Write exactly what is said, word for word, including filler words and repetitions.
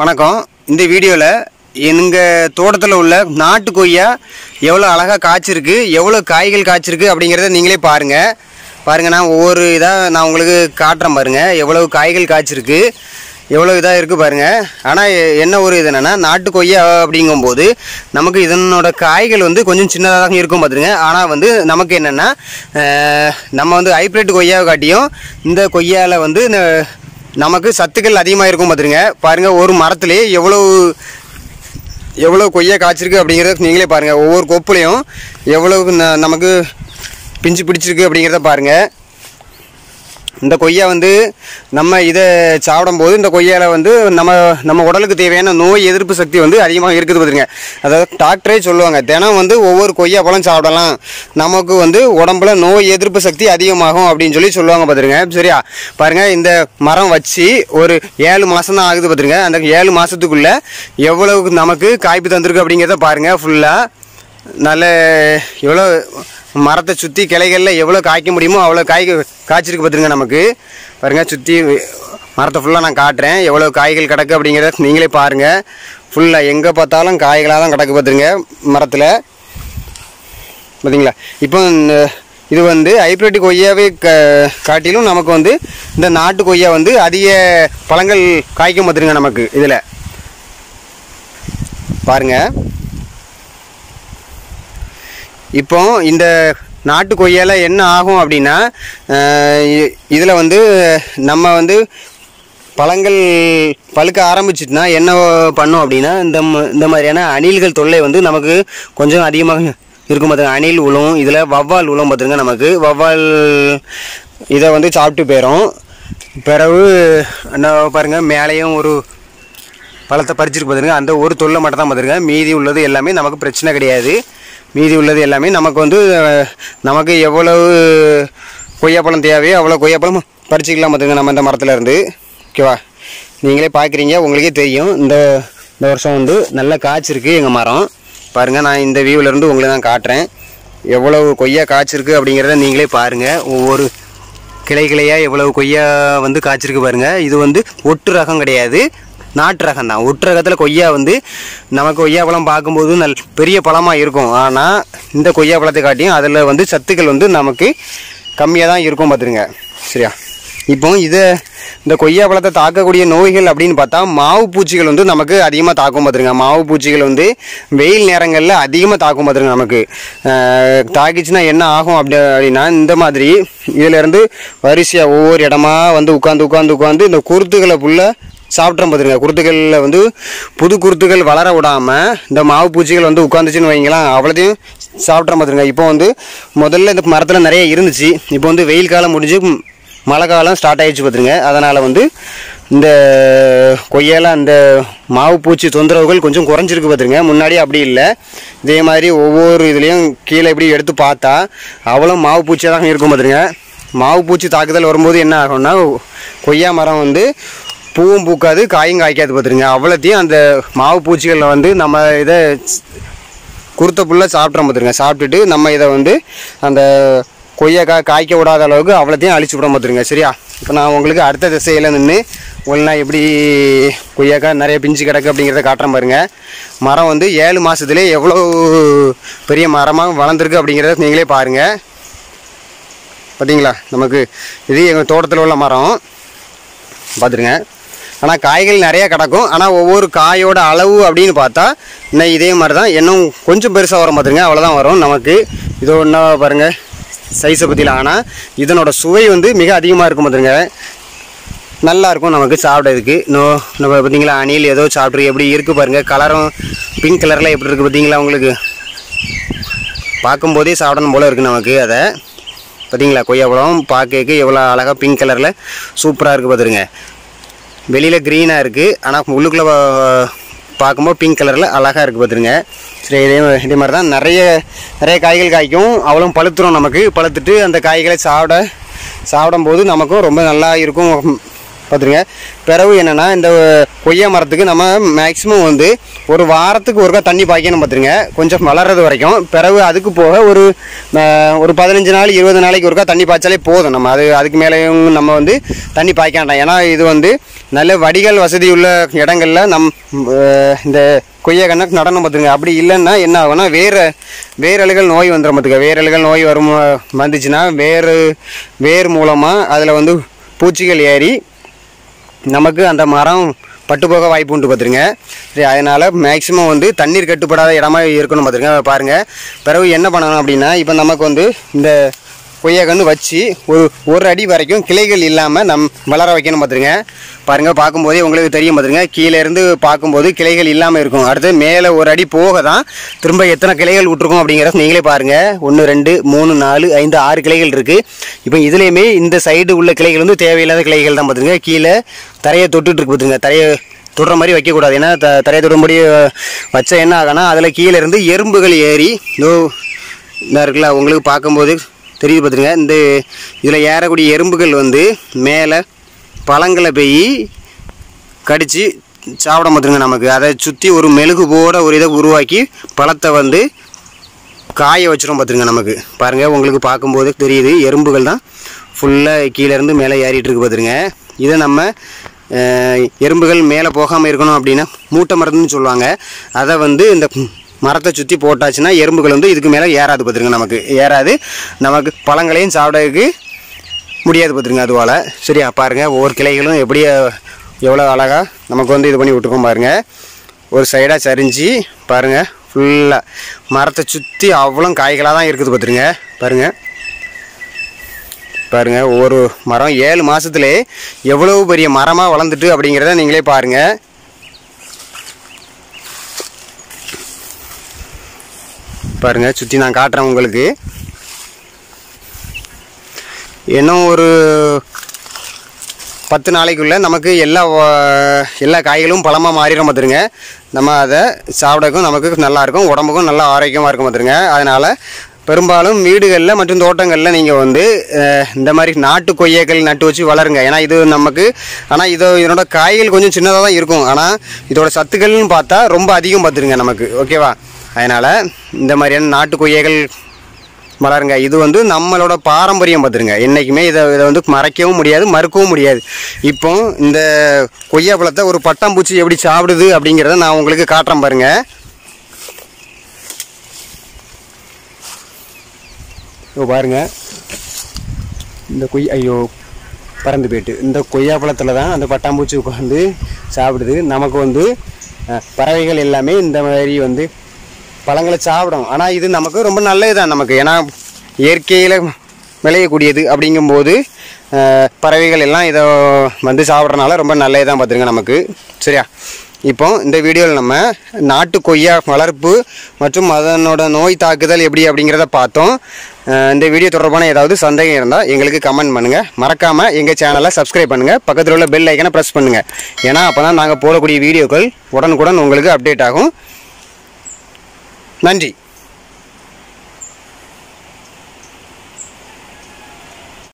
வணக்கம். இந்த வீடியோவில் எங்கள் தோட்டத்தில் உள்ள நாட்டு கொய்யா எவ்வளோ அழகாக காய்ச்சிருக்கு, எவ்வளோ காய்கள் காய்ச்சிருக்கு அப்படிங்கிறத நீங்களே பாருங்கள். பாருங்கள், நான் ஒவ்வொரு இதாக நான் உங்களுக்கு காட்டுறேன். பாருங்கள் எவ்வளோ காய்கள் காய்ச்சிருக்கு, எவ்வளோ இதாக இருக்குது பாருங்கள். ஆனால் என்ன ஒரு இது என்னென்னா, நாட்டு கொய்யா அப்படிங்கும்போது நமக்கு இதனோட காய்கள் வந்து கொஞ்சம் சின்னதாக இருக்கும் பார்த்துருங்க. ஆனால் வந்து நமக்கு என்னென்னா, நம்ம வந்து ஹைப்ரிட் கொய்யாவை காட்டியும் இந்த கொய்யாவில் வந்து நமக்கு சத்துக்கள் அதிகமாக இருக்கும் பார்த்துருங்க. பாருங்கள், ஒரு மரத்துலேயே எவ்வளோ எவ்வளோ கொய்யா காய்ச்சிருக்கு அப்படிங்கிறத நீங்களே பாருங்கள். ஒவ்வொரு கொப்புலையும் எவ்வளோ நமக்கு பிஞ்சு பிடிச்சிருக்கு அப்படிங்கிறத பாருங்கள். இந்த கொய்யா வந்து நம்ம இதை சாப்பிடும்போது இந்த கொய்யாவில் வந்து நம்ம நம்ம உடலுக்கு தேவையான நோய் எதிர்ப்பு சக்தி வந்து அதிகமாக இருக்குது பார்த்துருங்க. அதாவது டாக்டரே சொல்லுவாங்க, தினம் வந்து ஒவ்வொரு கொய்யா பழம் சாப்பிடலாம், நமக்கு வந்து உடம்புல நோய் எதிர்ப்பு சக்தி அதிகமாகும் அப்படின்னு சொல்லி சொல்லுவாங்க பார்த்துருங்க. சரியா? பாருங்கள், இந்த மரம் வச்சு ஒரு ஏழு மாதம் தான் ஆகுது பார்த்துருங்க. அந்த ஏழு மாதத்துக்குள்ளே எவ்வளவு நமக்கு காய்ப்பு தந்திருக்கு அப்படிங்கிறத பாருங்கள். ஃபுல்லாக நல்ல எவ்வளோ மரத்தை சுற்றி கிளைகளில் எவ்வளோ காய்க்க முடியுமோ அவ்வளோ காய்க காய்ச்சிருக்கு பார்த்துருங்க. நமக்கு பாருங்கள், சுற்றி மரத்தை ஃபுல்லாக நான் காட்டுறேன் எவ்வளோ காய்கள் கிடக்கு அப்படிங்கிறத நீங்களே பாருங்கள். ஃபுல்லாக எங்கே பார்த்தாலும் காய்களாக தான் கிடக்கு பார்த்துருங்க மரத்தில். பார்த்திங்களா? இப்போ இது வந்து ஹைப்ரிட் கொய்யாவே காட்டிலும் நமக்கு வந்து இந்த நாட்டு கொய்யா வந்து அதிக பழங்கள் காய்க்கும் பார்த்துருங்க. நமக்கு இதில் பாருங்கள், இப்போ இந்த நாட்டு கொய்யால என்ன ஆகும் அப்படின்னா, இதில் வந்து நம்ம வந்து பழங்கள் பழுக்க ஆரம்பிச்சிட்டுனா என்ன பண்ணோம் அப்படின்னா, இந்த இந்த மாதிரியான அணில்கள் தொல்லை வந்து நமக்கு கொஞ்சம் அதிகமாக இருக்கும் பார்த்துங்க. அணில் உளும், இதில் வவ்வால் உளும் பார்த்துங்க. நமக்கு வவ்வால் இதை வந்து சாப்பிட்டு போயிடும். பிறகு என்ன பாருங்கள், மேலேயும் ஒரு பழத்தை பறிச்சிட்டு பார்த்துருங்க. அந்த ஒரு தொல்லை மட்டும் தான் பார்த்துருங்க. மீதி உள்ளது எல்லாமே நமக்கு பிரச்சனை கிடையாது. மீதி உள்ளது எல்லாமே நமக்கு வந்து நமக்கு எவ்வளவு கொய்யாப்பழம் தேவையோ அவ்வளோ கொய்யாப்பழம் பறிச்சிக்கலாம் பார்த்துங்க நம்ம இந்த மரத்தில் இருந்து. ஓகேவா? நீங்களே பார்க்குறீங்க, உங்களுக்கே தெரியும். இந்த இந்த வருஷம் வந்து நல்லா காய்ச்சிருக்கு எங்கள் மரம். பாருங்கள், நான் இந்த வியூவிலேருந்து உங்களை தான் காட்டுறேன் எவ்வளவு கொய்யா காய்ச்சிருக்கு அப்படிங்கிறத. நீங்களே பாருங்கள், ஒவ்வொரு கிளை கிளையாக எவ்வளவு கொய்யா வந்து காய்ச்சிருக்கு பாருங்கள். இது வந்து ஒட்டு ரகம் கிடையாது, நாட்டு ரகம் தான். ஒட்டு ரகத்தில் கொய்யா வந்து நமக்கு கொய்யா பழம் பார்க்கும்போது நல் பெரிய பழமாக இருக்கும். ஆனால் இந்த கொய்யா பழத்தை காட்டியும் அதில் வந்து சத்துக்கள் வந்து நமக்கு கம்மியாக தான் இருக்கும் பார்த்துருங்க. சரியா? இப்போ இதை இந்த கொய்யா பழத்தை தாக்கக்கூடிய நோய்கள் அப்படின்னு பார்த்தா, மாவு பூச்சிகள் வந்து நமக்கு அதிகமாக தாக்கும் பார்த்துருங்க. மாவு பூச்சிகள் வந்து வெயில் நேரங்களில் அதிகமாக தாக்கும் பார்த்துருங்க. நமக்கு தாக்கிச்சுன்னா என்ன ஆகும் அப்படி அப்படின்னா, இந்த மாதிரி இதிலேருந்து வரிசையாக ஒவ்வொரு இடமா வந்து உட்காந்து உட்காந்து உட்காந்து இந்த குருத்துக்களை ஃபுல்லாக சாப்பிட்றோம் பார்த்துருங்க. குருத்துக்களில் வந்து புது குருத்துக்கள் வளர விடாமல் இந்த மாவு பூச்சிகள் வந்து உட்காந்துச்சுன்னு வைங்களேன், அவ்வளோத்தையும் சாப்பிட்றோம் பார்த்துருங்க. இப்போ வந்து முதல்ல இந்த மரத்தில் நிறைய இருந்துச்சு. இப்போ வந்து வெயில் காலம் முடிஞ்சு மழை காலம் ஸ்டார்ட் ஆகிடுச்சு பார்த்துருங்க. அதனால் வந்து இந்த கொய்யால அந்த மாவு பூச்சி தொந்தரவுகள் கொஞ்சம் குறைஞ்சிருக்கு பார்த்துருங்க. முன்னாடி அப்படி இல்லை. இதே மாதிரி ஒவ்வொரு இதுலேயும் கீழே இப்படி எடுத்து பார்த்தா அவ்வளோ மாவு பூச்சியாக தான் இருக்கும் பார்த்துருங்க. மாவு பூச்சி தாக்குதல் வரும்போது என்ன ஆகும்னா, கொய்யா மரம் வந்து பூவும் பூக்காது, காயும் காய்க்காது பார்த்துருங்க. அவ்வளோத்தையும் அந்த மாவு பூச்சிகளில் வந்து நம்ம இதை குருத்த புல்லாக சாப்பிட்றோம் பார்த்துருங்க. சாப்பிட்டுட்டு நம்ம இதை வந்து அந்த கொய்யா கா காய்க்க விடாத அளவுக்கு அவ்வளோத்தையும் அழிச்சு விட பார்த்துருங்க. சரியா? இப்போ நான் உங்களுக்கு அடுத்த திசையில் நின்று ஒன்றா எப்படி கொய்யாக்கா நிறைய பிஞ்சு கிடக்கு அப்படிங்கிறத காட்டுறேன் பாருங்கள். மரம் வந்து ஏழு மாதத்துலேயே எவ்வளோ பெரிய மரமாக வளர்ந்துருக்கு அப்படிங்கிறத நீங்களே பாருங்கள். பார்த்தீங்களா? நமக்கு இது எங்கள் தோட்டத்தில் உள்ள மரம் பார்த்துருங்க. ஆனால் காய்கள் நிறையா கிடக்கும். ஆனால் ஒவ்வொரு காயோட அளவு அப்படின்னு பார்த்தா இன்னும் இதே மாதிரி தான், இன்னும் கொஞ்சம் பெருசாக வரும் பார்த்துருங்க. அவ்வளோதான் வரும் நமக்கு. இது ஒன்றா பாருங்கள் சைஸை பற்றியில். ஆனால் இதனோட சுவை வந்து மிக அதிகமாக இருக்கும் பார்த்துருங்க. நல்லாயிருக்கும் நமக்கு சாப்பிட்றதுக்கு. நோ நம்ம பார்த்திங்களா, அணில் ஏதோ சாப்பிட்ருக்கு எப்படி இருக்குது பாருங்கள். கலரும் பிங்க் கலரில் எப்படி இருக்குது பார்த்திங்களா? உங்களுக்கு பார்க்கும்போதே சாப்பிடணும் போல் இருக்குது நமக்கு. அதை பார்த்திங்களா? கொய்யாப்பழம் பார்க்கக்கு எவ்வளோ அழகாக பிங்க் கலரில் சூப்பராக இருக்குது பார்த்துருங்க. வெளியில் க்ரீனாக இருக்குது, ஆனால் உள்ளுக்குள்ளே பார்க்கும்போது பிங்க் கலரில் அழகாக இருக்குது பார்த்துருங்க. சரி, இதே இதே மாதிரி தான் நிறைய நிறைய காய்கள் காய்க்கும். அவ்வளோ பழுத்துரும் நமக்கு. பழுத்துட்டு அந்த காய்களை சாப்பிட சாப்பிடும்போது நமக்கும் ரொம்ப நல்லா இருக்கும் पातरेंगे पिறகு என்னன்னா இந்த கொய்யா மரத்துக்கு நம்ம மேக்ஸिमम வந்து ஒரு வாரத்துக்கு ஒருக்க தண்ணி பாய்க்கணும் பாத்தீங்க கொஞ்சம் வளர்றது வரைக்கும் பிறகு அதுக்கு போக ஒரு ஒரு பதினைந்து நாள் இருபது நாளைக்கு ஒருக்க தண்ணி பாய்ச்சாலே போதும் நம்ம அது அதுக்கு மேலயும் நம்ம வந்து தண்ணி பாய்க்க வேண்டாம் ஏனா இது வந்து நல்ல வடிகால் வசதி உள்ள இடங்கள்ல நம்ம இந்த கொய்யா கண்ணு நடணும் பாத்துங்க அப்படி இல்லன்னா என்ன ஆகும்னா வேற வேரல்கள் நோய் வந்தரும் பாத்துங்க வேரல்கள் நோய் வரும் வந்துச்சுனா வேர் வேர் மூலமா அதுல வந்து பூச்சிகள் ஏறி நமக்கு அந்த மரம் பட்டு போக வாய்ப்பு உண்டு பாத்துங்க சரி அதனால மேக்ஸिमम வந்து தண்ணீர் கட்டுப்படாத இடமா இருக்கணும் பாத்துங்க பாருங்க பிறகு என்ன பண்ணணும் அப்படினா இப்போ நமக்கு வந்து இந்த கொய்யா கண்ணு வச்சி ஒரு ஒரு அடி வரைக்கும் கிளைகள் இல்லாம நம்ம வளர வைக்கணும் பாத்துங்க பாருங்க பாக்கும்போது உங்களுக்கு தெரியும் பாத்துங்க கீழ இருந்து பாக்கும்போது கிளைகள் இல்லாம இருக்கும் அடுத்து மேலே ஒரு அடி போக தான் திரும்ப எத்தனை கிளைகள் விட்டுருக்கும் அப்படிங்கறது நீங்களே பாருங்க ஒன்று ரெண்டு மூணு நாலு ஐந்து ஆறு கிளைகள் இருக்கு இப்போ இதுலயுமே இந்த சைடு உள்ள கிளைகள் வந்து தேவையில்லாத கிளைகள் தான் பாத்துங்க கீழ தரைய தொட்டுட்டு இருக்கு பாத்துங்க தரைய தொடற மாதிரி வைக்க கூடாது ஏனா தரைய தொடறபடி வச்ச என்ன ஆகும்னா அதுல கீழ இருந்து எறும்புகள் ஏறி நோ இருக்குல உங்களுக்கு பாக்கும்போது தெரியுது பாத்துங்க இந்த இதுல ஏறக்கூடிய எறும்புகள் வந்து மேலே பழங்களை பேய் கடிச்சி சாவட மாத்துங்க நமக்கு அதை சுத்தி ஒரு மெழுகு போட ஒரு இத உருவாக்கி பழத்தை வந்து காய வச்சிரும் பாத்துங்க நமக்கு பாருங்க உங்களுக்கு பாக்கும்போது தெரியுது எறும்புகள் தான் ஃபுல்லா கீழ இருந்து மேலே ஏறிட்டு இருக்கு பாத்துங்க இத நம்ம எறும்புகள் மேலே போகாம இருக்கணும் அப்படினா மூட்டை மரம்னு சொல்வாங்க அத வந்து இந்த மரத்தை சுத்தி போட்டாச்சுனா எறும்புகள் வந்து இதுக்கு மேல ஏறாது பாத்துங்க நமக்கு ஏறாது நமக்கு பழங்களையும் சாப்பிடக்கு முடியாது பாத்துங்க அதுவால சரியா பாருங்க ஒவ்வொரு கிளைகளும் எப்படி எவ்வளவு அழகா நமக்கு வந்து இது பண்ணி விட்டுறோம் பாருங்க ஒரு சைடா சரிஞ்சி பாருங்க ஃபுல்லா மரத்தை சுத்தி அவ்வளவு காய்களா தான் இருக்குது பாத்துங்க பாருங்க பாருங்க ஒவ்வொரு மரம் ஏழு மாசத்துலயே எவ்வளவு பெரிய மரமா வளர்ந்துட்டு அப்படிங்கறதை நீங்களே பாருங்க பாருங்க சுத்தி நான் காட்றேன் உங்களுக்கு இன்னும் ஒரு பத்து நாளைக்குள்ள நமக்கு எல்லா எல்லா காய்களும் பழமா மாறிரும் பாத்துங்க நம்ம அத சாப்பிடக்கும் நமக்கு நல்லா இருக்கும் உடம்புக்கும் நல்ல ஆரோக்கியமா இருக்கும் பாத்துங்க அதனால பெரும்பாலும் வீடுகள்ல மற்றும் தோட்டங்கள்ல நீங்க வந்து இந்த மாதிரி நாட்டு கொய்யாக்கள் நட்டு வச்சு வளருங்க ஏனா இது நமக்கு ஆனா இது இதோட காய்கள் கொஞ்சம் சின்னதா தான் இருக்கும் ஆனா இதோட சத்துக்கள்னு பார்த்தா ரொம்ப அதிகம் பாத்துங்க நமக்கு ஓகேவா அதனால இந்த மாதிரியான நாட்டு கொய்யாக்கள் வளருங்க இது வந்து நம்மளோட பாரம்பரியம் பாத்துங்க என்னைக்குமே இத இத வந்து மறக்கவும் முடியாது மறுக்கவும் முடியாது இப்போ இந்த கொய்யா பழத்தை ஒரு பட்டாம்பூச்சி எப்படி சாப்பிடுது அப்படிங்கறதை நான் உங்களுக்கு காட்றேன் பாருங்க ஓ பாருங்க இந்த கொய்யா ஐயோ பறந்து போயிட்டு இந்த கொய்யா பழத்துல தான் அந்த பட்டாம்பூச்சி வந்து சாப்பிடுது நமக்கு வந்து பறவைகள் எல்லாமே இந்த மாதிரி வந்து பழங்களை சாப்பிடும் ஆனா இது நமக்கு ரொம்ப நல்லது தான் நமக்கு ஏனா ஏர்க்கையில விளையக்கூடியது அப்படிங்கும்போது பறவைகள் எல்லாம் இத வந்து சாப்பிடுறனால ரொம்ப நல்லது தான் பாத்துங்க நமக்கு சரியா இப்போ இந்த வீடியோல நம்ம நாட்டு கொய்யா வளர்ப்பு மற்றும் அதனோட நோய் தாக்குதல் எப்படி அப்படிங்கறத பார்த்தோம் இந்த வீடியோ தொடர்பான ஏதாவது சந்தேகம் இருந்தா எங்களுக்கு கமெண்ட் பண்ணுங்க மறக்காம எங்க சேனலை சப்ஸ்கிரைப் பண்ணுங்க பக்கத்துல உள்ள பெல் ஐகானை பிரஸ் பண்ணுங்க ஏனா அப்பதான் நாங்க போடக்கூடிய வீடியோக்கள் உடனுக்குடன் உங்களுக்கு அப்டேட் ஆகும் நன்றி.